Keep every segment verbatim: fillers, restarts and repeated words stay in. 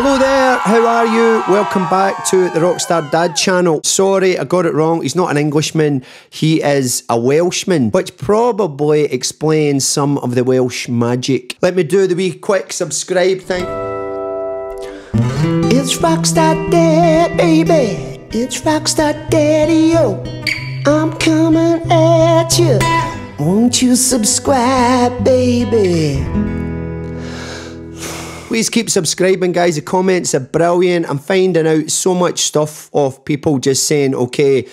Hello there, how are you? Welcome back to the Rockstar Dad channel. Sorry, I got it wrong. He's not an Englishman, he is a Welshman, which probably explains some of the Welsh magic. Let me do the wee quick subscribe thing. It's Rockstar Dad, baby. It's Rockstar Daddy-o. I'm coming at you. Won't you subscribe, baby? Please keep subscribing, guys. The comments are brilliant. I'm finding out so much stuff of people just saying, okay,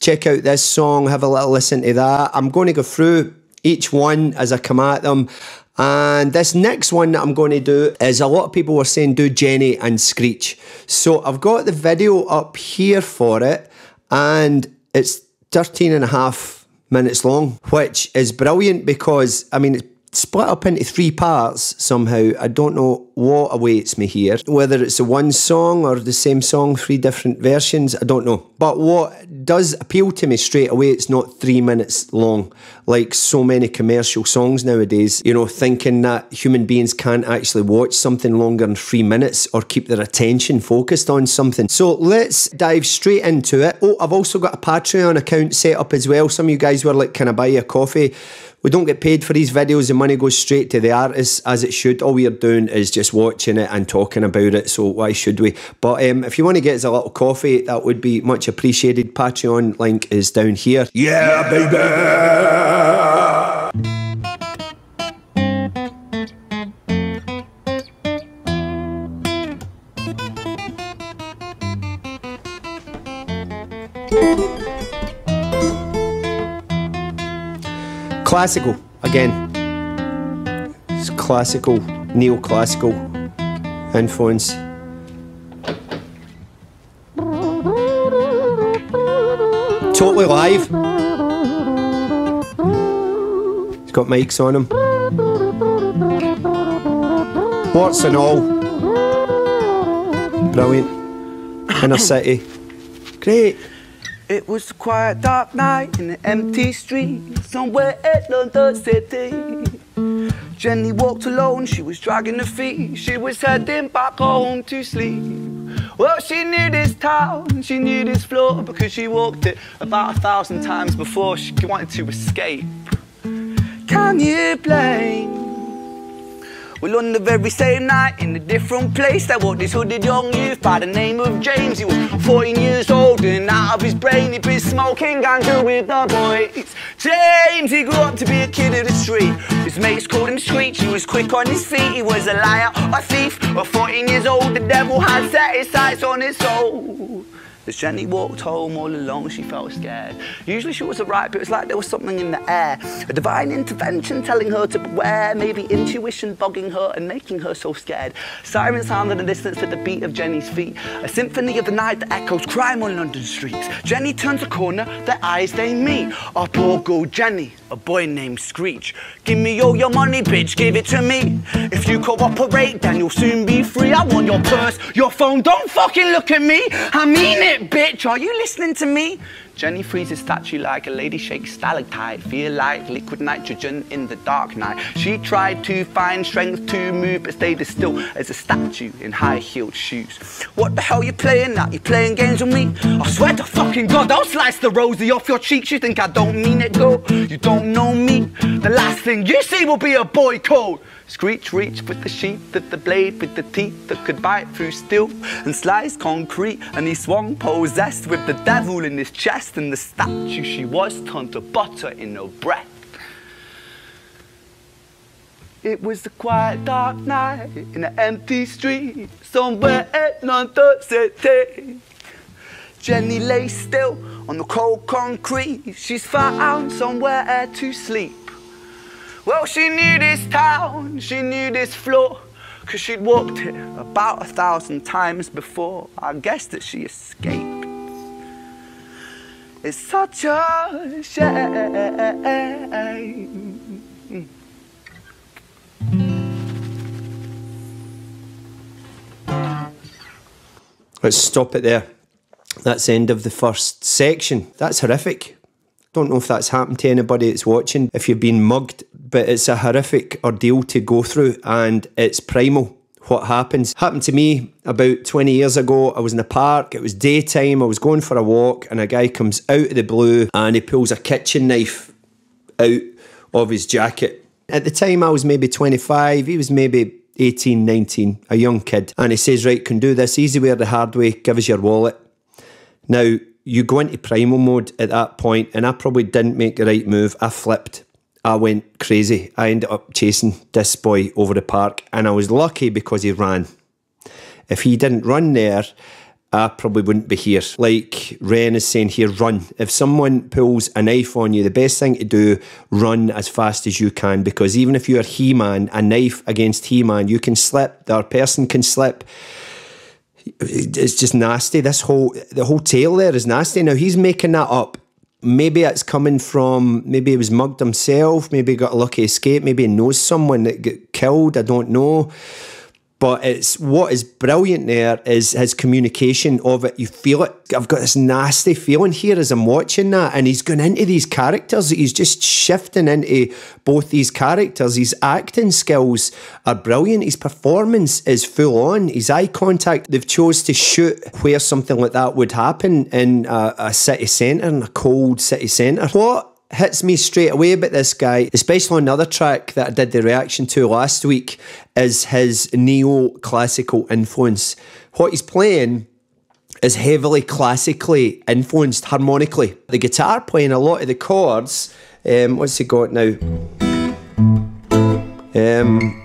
check out this song, have a little listen to that. I'm going to go through each one as I come at them. And this next one that I'm going to do is a lot of people were saying do Jenny and Screech. So I've got the video up here for it, and it's thirteen and a half minutes long, which is brilliant because, I mean, it's split up into three parts somehow. I don't know what awaits me here. Whether it's the one song or the same song, three different versions, I don't know. But what does appeal to me straight away, it's not three minutes long, like so many commercial songs nowadays, you know, thinking that human beings can't actually watch something longer than three minutes or keep their attention focused on something. So let's dive straight into it. Oh, I've also got a Patreon account set up as well. Some of you guys were like, can I buy you a coffee? We don't get paid for these videos. The money goes straight to the artists, as it should. All we're doing is just watching it and talking about it, so why should we? But um, if you want to get us a little coffee, that would be much appreciated. Patreon link is down here. Yeah, baby! Classical, again, it's classical, neoclassical influence. Totally live. It's got mics on them. Warts and all. Brilliant. Inner city. Great. It was a quiet dark night in an empty street, somewhere in London city. Jenny walked alone, she was dragging her feet, she was heading back home to sleep. Well, she knew this town, she knew this floor, because she walked it about a thousand times before she wanted to escape. Can you blame? Well, on the very same night, in a different place, there was this hooded young youth by the name of James. He was fourteen years old and out of his brain, he'd been smoking ganja with the boys. James, he grew up to be a kid of the street. His mates called him Screech, he was quick on his feet. He was a liar, a thief, at fourteen years old, the devil had set his sights on his soul. As Jenny walked home all alone, she felt scared. Usually she was alright, but it was like there was something in the air. A divine intervention telling her to beware, maybe intuition bogging her and making her so scared. Sirens sounded in the distance at the beat of Jenny's feet. A symphony of the night that echoes crime on London streets. Jenny turns a corner, their eyes they meet. Our poor girl Jenny, a boy named Screech. Give me all your money, bitch, give it to me. If you cooperate, then you'll soon be free. I want your purse, your phone, don't fucking look at me. I mean it. Bitch, are you listening to me? Jenny freezes statue like a lady shakes stalactite. Feel like liquid nitrogen in the dark night. She tried to find strength to move, but stayed as still as a statue in high-heeled shoes. What the hell you playing at? You playing games with me? I swear to fucking God, I'll slice the rosy off your cheeks. You think I don't mean it, girl? You don't know me. The last thing you see will be a boy called Screech. Reached with the sheath of the blade, with the teeth that could bite through steel and slice concrete. And he swung possessed with the devil in his chest. And the statue she was turned to butter in her breath. It was a quiet dark night in an empty street, somewhere in London city. Jenny lay still on the cold concrete. She's found somewhere to sleep. Well, she knew this town, she knew this floor, cause she'd walked it about a thousand times before. I guess that she escaped. It's such a shame. Let's stop it there. That's the end of the first section. That's horrific. Don't know if that's happened to anybody that's watching, if you've been mugged, but it's a horrific ordeal to go through, and it's primal. what happens. Happened to me about twenty years ago. I was in the park, it was daytime, I was going for a walk, and a guy comes out of the blue and he pulls a kitchen knife out of his jacket. At the time I was maybe twenty-five, he was maybe eighteen, nineteen, a young kid. And he says, right, can do this, easy way or the hard way, give us your wallet. Now, you go into primal mode at that point, and I probably didn't make the right move. I flipped. I went crazy. I ended up chasing this boy over the park, and I was lucky because he ran. If he didn't run there, I probably wouldn't be here. Like Ren is saying here, run. If someone pulls a knife on you, the best thing to do, run as fast as you can, because even if you're He-Man, a knife against He-Man, you can slip, the person can slip. It's just nasty. This whole, the whole tale there is nasty. Now, he's making that up. Maybe it's coming from, maybe he was mugged himself, maybe he got a lucky escape, maybe he knows someone that got killed, I don't know. But it's what is brilliant there is his communication of it. You feel it. I've got this nasty feeling here as I'm watching that, and he's going into these characters. He's just shifting into both these characters. His acting skills are brilliant. His performance is full on. His eye contact. They've chose to shoot where something like that would happen in a, a city centre, in a cold city centre. What hits me straight away about this guy, especially on another track that I did the reaction to last week, is his neo-classical influence. What he's playing is heavily classically influenced harmonically. The guitar playing a lot of the chords, um, what's he got now? Um...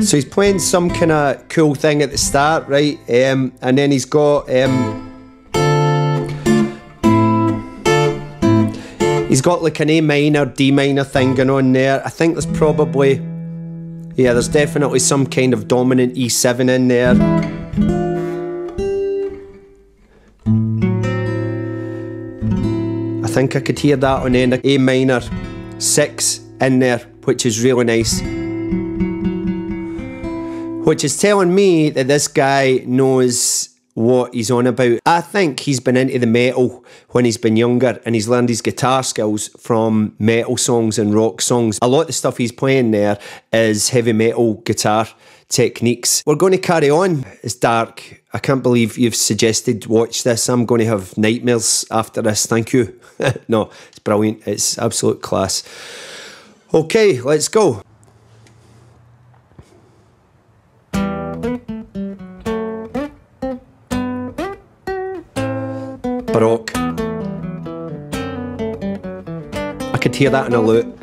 So he's playing some kind of cool thing at the start, right? Um, and then he's got um, he's got like an A minor, D minor thing going on there. I think there's probably, yeah, there's definitely some kind of dominant E seven in there. I think I could hear that on end, A minor six in there, which is really nice. Which is telling me that this guy knows what he's on about. I think he's been into the metal when he's been younger, and he's learned his guitar skills from metal songs and rock songs. A lot of the stuff he's playing there is heavy metal guitar techniques. We're going to carry on. It's dark. I can't believe you've suggested watch this. I'm going to have nightmares after this. Thank you. No, it's brilliant. It's absolute class. Okay, let's go. Baroque. I could hear that in a loop.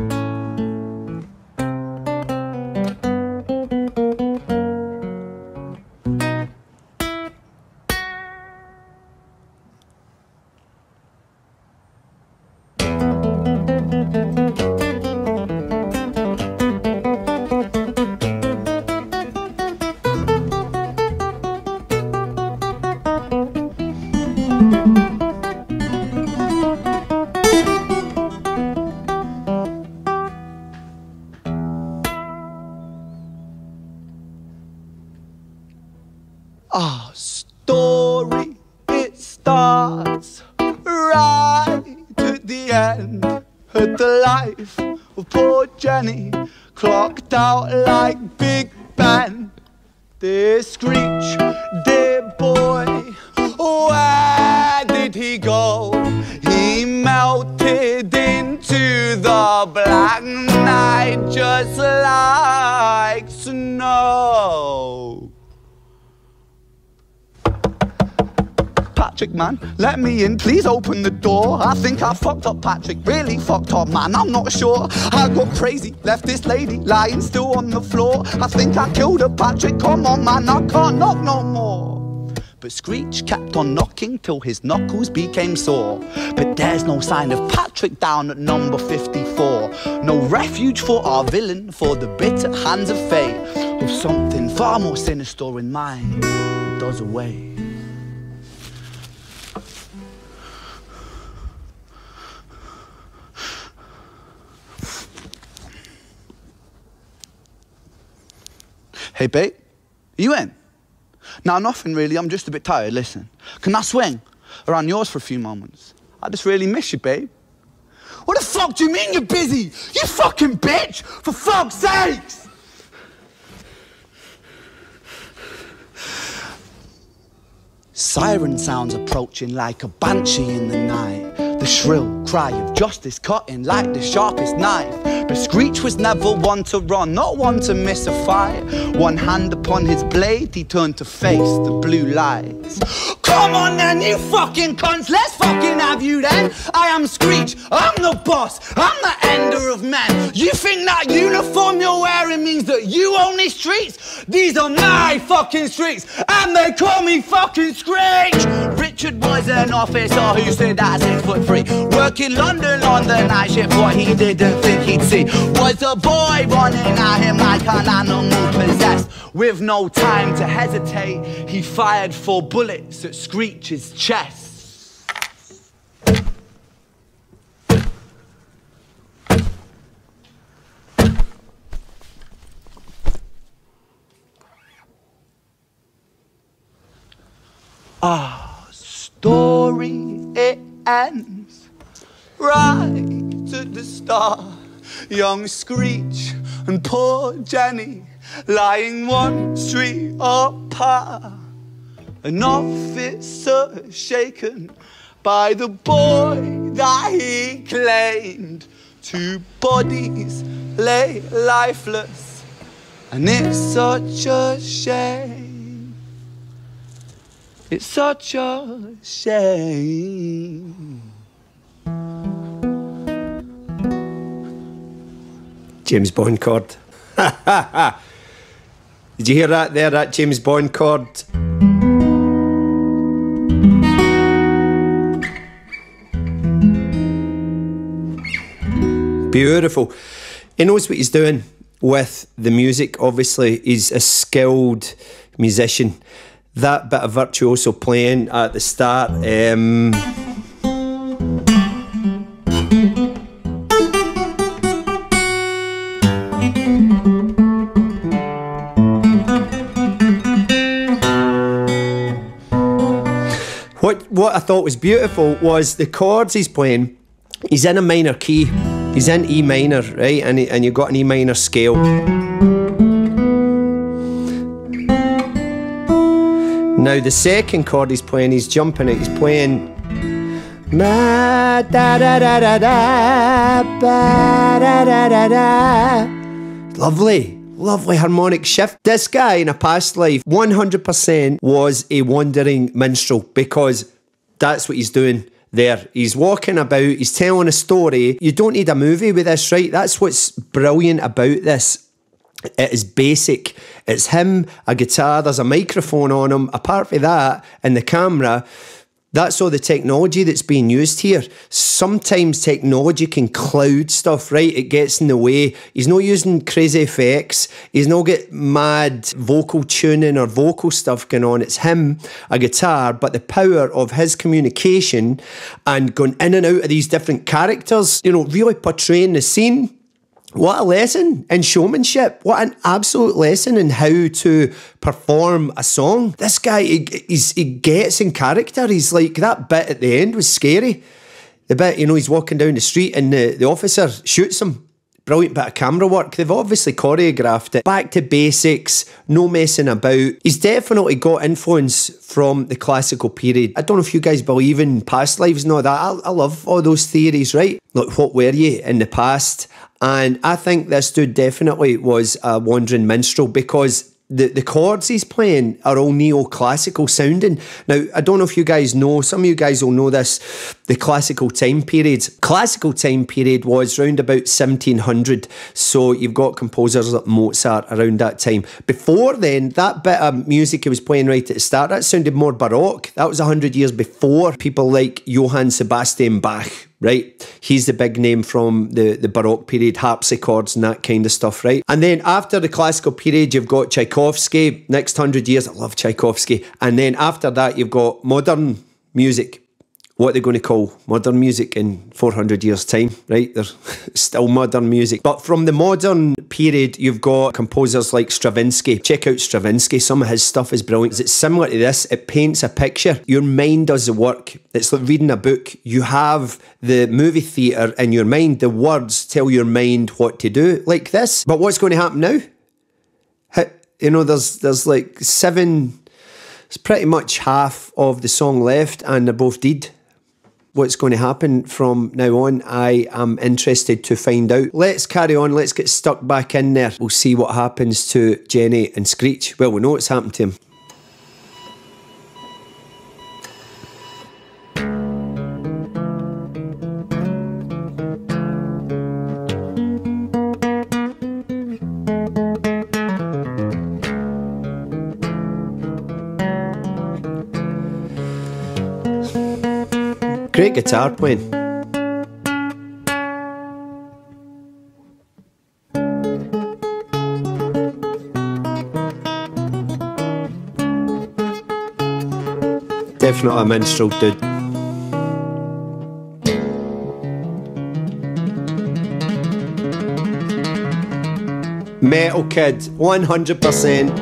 Jenny, clocked out like Big Ben. Dear Screech, dear boy, where did he go? He melted into the black night just like snow. Patrick, man, let me in, please open the door. I think I fucked up, Patrick, really fucked up, man, I'm not sure. I got crazy, left this lady lying still on the floor. I think I killed her, Patrick, come on, man, I can't knock no more. But Screech kept on knocking till his knuckles became sore. But there's no sign of Patrick down at number fifty-four. No refuge for our villain, for the bitter hands of fate. With something far more sinister in mind, it does away. Hey, babe, are you in? Nah, nothing really, I'm just a bit tired, listen. Can I swing around yours for a few moments? I just really miss you, babe. What the fuck do you mean you're busy? You fucking bitch! For fuck's sakes! Siren sounds approaching like a banshee in the night. The shrill cry of justice cutting like the sharpest knife. But Screech was never one to run, not one to miss a fight. One hand upon his blade, he turned to face the blue lights. Come on then, you fucking cunts, let's fucking have you then. I am Screech, I'm the boss, I'm the ender of men. You think that uniform you're wearing means that you own these streets? These are my fucking streets, and they call me fucking Screech. Richard was an officer who stood at six foot three, working London on the night shift. What he didn't think he'd see was a boy running at him like an animal possessed. With no time to hesitate, he fired four bullets at Screech's chest. Our story, it ends right at the start. Young Screech and poor Jenny, lying one street apart. An officer shaken by the boy that he claimed. Two bodies lay lifeless, and it's such a shame. It's such a shame. James Bond chord. Ha ha ha! Did you hear that there, that James Bond chord? Beautiful. He knows what he's doing with the music, obviously. He's a skilled musician. That bit of virtuoso playing at the start. Um, What, what I thought was beautiful was the chords he's playing. He's in a minor key. He's in E minor, right? And, he, and you've got an E minor scale. Now the second chord he's playing, he's jumping it. He's playing... Ma da da da da da ba da da da da. Lovely. Lovely harmonic shift. This guy in a past life one hundred percent was a wandering minstrel, because that's what he's doing there. He's walking about, he's telling a story. You don't need a movie with this, right? That's what's brilliant about this. It is basic. It's him, a guitar, there's a microphone on him. Apart from that, and the camera, that's all the technology that's being used here. Sometimes technology can cloud stuff, right? It gets in the way. He's not using crazy effects. He's not got mad vocal tuning or vocal stuff going on. It's him, a guitar, but the power of his communication and going in and out of these different characters, you know, really portraying the scene. What a lesson in showmanship. What an absolute lesson in how to perform a song. This guy, he, he's, he gets in character. He's like, that bit at the end was scary. The bit, you know, he's walking down the street and the, the officer shoots him. Brilliant bit of camera work. They've obviously choreographed it. Back to basics, no messing about. He's definitely got influence from the classical period. I don't know if you guys believe in past lives and all that. I, I love all those theories, right? Like, what were you in the past? And I think this dude definitely was a wandering minstrel, because the, the chords he's playing are all neoclassical sounding. Now, I don't know if you guys know, some of you guys will know this, the classical time period. Classical time period was round about seventeen hundred. So you've got composers like Mozart around that time. Before then, that bit of music he was playing right at the start, that sounded more Baroque. That was one hundred years before. People like Johann Sebastian Bach, right? He's the big name from the, the Baroque period, harpsichords and that kind of stuff, right? And then after the classical period, you've got Tchaikovsky, next hundred years. I love Tchaikovsky. And then after that, you've got modern music, what they're going to call modern music in four hundred years' time, right? There's still modern music. But from the modern period, you've got composers like Stravinsky. Check out Stravinsky. Some of his stuff is brilliant. It's similar to this. It paints a picture. Your mind does the work. It's like reading a book. You have the movie theatre in your mind. The words tell your mind what to do, like this. But what's going to happen now? You know, there's there's like seven... It's pretty much half of the song left and they're both dead. What's going to happen from now on, I am interested to find out. Let's carry on, let's get stuck back in there. We'll see what happens to Jenny and Screech. Well, we know what's happened to him. Great guitar playing. Definitely a minstrel dude. Metal kid, one hundred percent.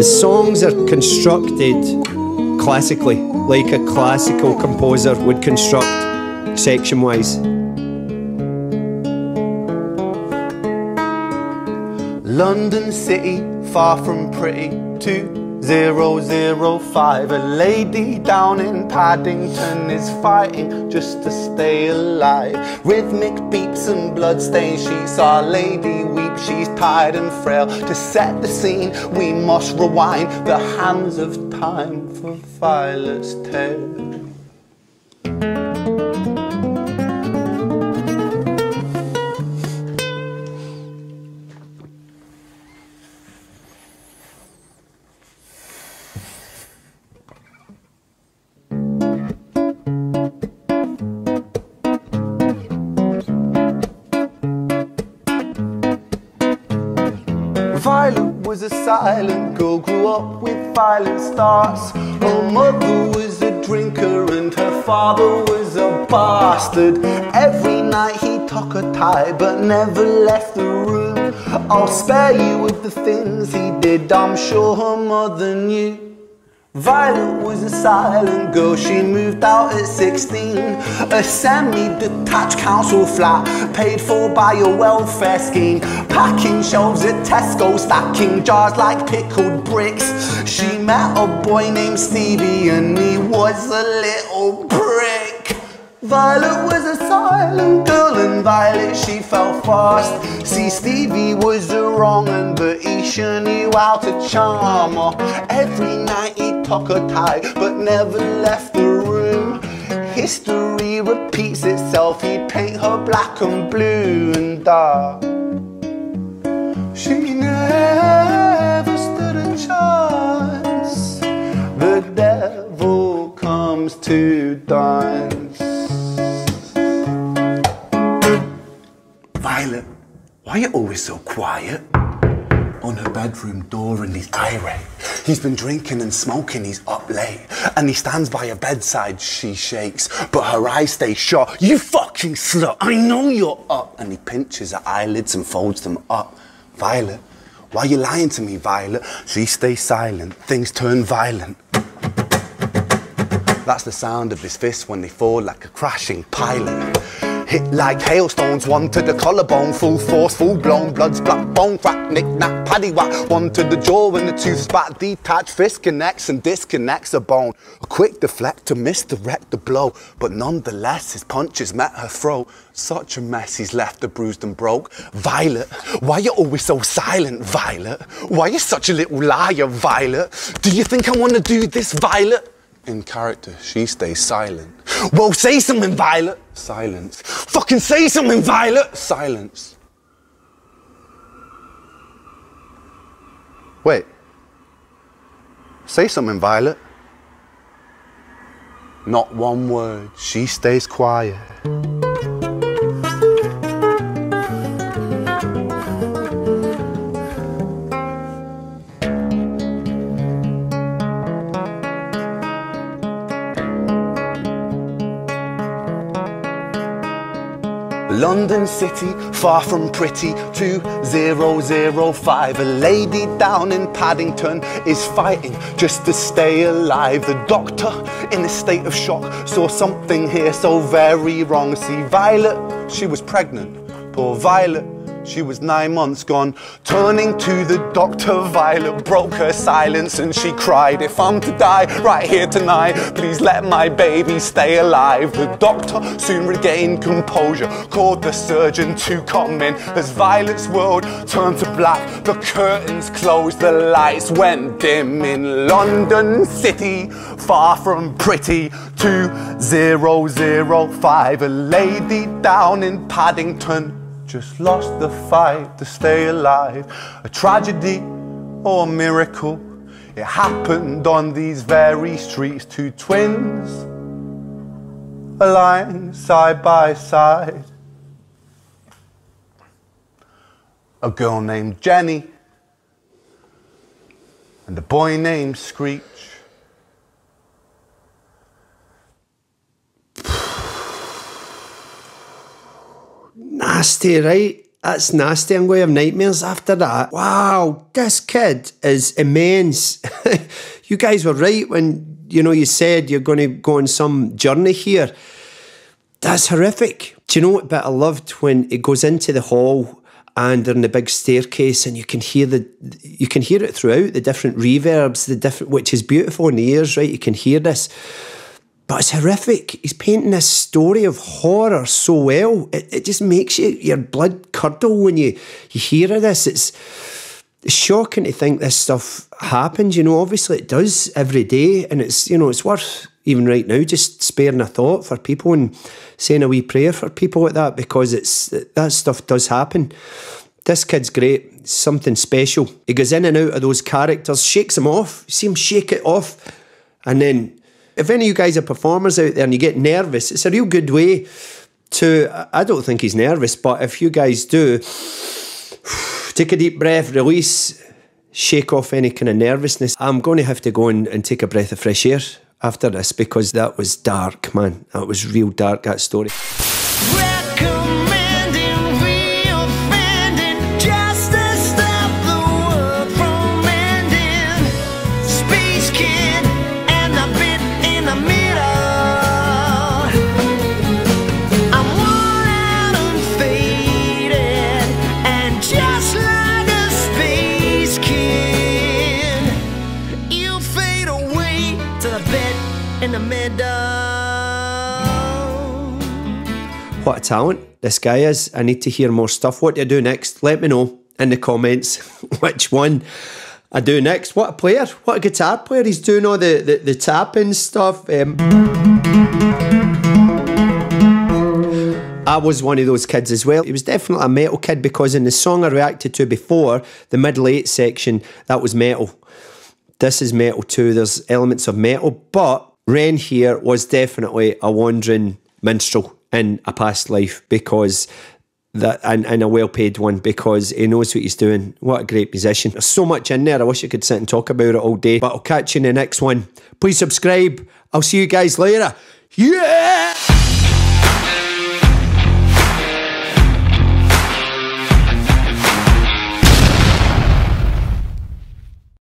The songs are constructed classically, like a classical composer would construct section-wise. London City, far from pretty, two zero zero five. A lady down in Paddington is fighting just to stay alive. Rhythmic beeps and bloodstains, she's our lady weeping. She's tired and frail. To set the scene, we must rewind the hands of time for Violet's tale. Was a silent girl, grew up with violent starts. Her mother was a drinker and her father was a bastard. Every night he took her tie but never left the room. I'll spare you of the things he did, I'm sure her mother knew. Violet was a silent girl, she moved out at sixteen. A semi-detached council flat, paid for by a welfare scheme. Packing shelves at Tesco, stacking jars like pickled bricks. She met a boy named Stevie and he was a little prick. Violet was a silent girl and Violet she fell fast. See, Stevie was the wrong one, but he sure knew how to charm her. Every night he took her tie, but never left the room. History repeats itself, he'd paint her black and blue and dark. She never stood a chance. The devil comes to dance. Violet, why are you always so quiet? On her bedroom door and he's irate. He's been drinking and smoking, he's up late. And he stands by her bedside, she shakes, but her eyes stay shut. You fucking slut, I know you're up. And he pinches her eyelids and folds them up. Violet, why are you lying to me, Violet? She stays silent, things turn violent. That's the sound of his fists when they fall like a crashing pilot. Hit like hailstones, one to the collarbone, full force, full blown, blood splat, bone crack, knick knack, paddy whack, one to the jaw and the tooth spat, detached fist connects and disconnects a bone. A quick deflect to misdirect the blow, but nonetheless his punches met her throat. Such a mess he's left her bruised and broke. Violet, why you always so silent, Violet? Why you such a little liar, Violet? Do you think I wanna do this, Violet? In character, she stays silent. Well, say something, Violet! Silence. Fucking say something, Violet! Silence. Wait. Say something, Violet. Not one word. She stays quiet. London City, far from pretty, two zero zero five. A lady down in Paddington is fighting just to stay alive. The doctor, in a state of shock, saw something here so very wrong. See, Violet, she was pregnant. Poor Violet, she was nine months gone. Turning to the doctor, Violet broke her silence and she cried, "If I'm to die right here tonight, please let my baby stay alive." The doctor soon regained composure, called the surgeon to come in. As Violet's world turned to black, the curtains closed, the lights went dim. In London City, far from pretty, two zero zero five. A lady down in Paddington just lost the fight to stay alive. A tragedy or a miracle, it happened on these very streets. Two twins are lying side by side. A girl named Jenny and a boy named Screech. Nasty, right? That's nasty. I'm going to have nightmares after that. Wow, this kid is immense. You guys were right when, you know, you said you're going to go on some journey here. That's horrific. Do you know what bit I loved? When it goes into the hall and they're in the big staircase and you can hear the, you can hear it throughout, the different reverbs, the different, which is beautiful in the ears, right? You can hear this. But it's horrific. He's painting this story of horror so well. It, it just makes you, your blood curdle when you, you hear of this. It's shocking to think this stuff happens. You know, obviously it does every day. And it's, you know, it's worth, even right now, just sparing a thought for people and saying a wee prayer for people like that, because it's, that stuff does happen. This kid's great. Something special. He goes in and out of those characters, shakes them off. You see him shake it off. And then, if any of you guys are performers out there and you get nervous, it's a real good way to, I don't think he's nervous, but if you guys do, take a deep breath, release, shake off any kind of nervousness. I'm going to have to go in and take a breath of fresh air after this, because that was dark, man. That was real dark, that story. What a talent this guy is. I need to hear more stuff. What do I do next? Let me know in the comments which one I do next. What a player. What a guitar player. He's doing all the, the, the tapping stuff. Um, I was one of those kids as well. He was definitely a metal kid, because in the song I reacted to before, the middle eight section, that was metal. This is metal too. There's elements of metal. But Ren here was definitely a wandering minstrel in a past life, because that, and, and a well-paid one, because he knows what he's doing. What a great musician. There's so much in there. I wish I could sit and talk about it all day, but I'll catch you in the next one. Please subscribe. I'll see you guys later. Yeah!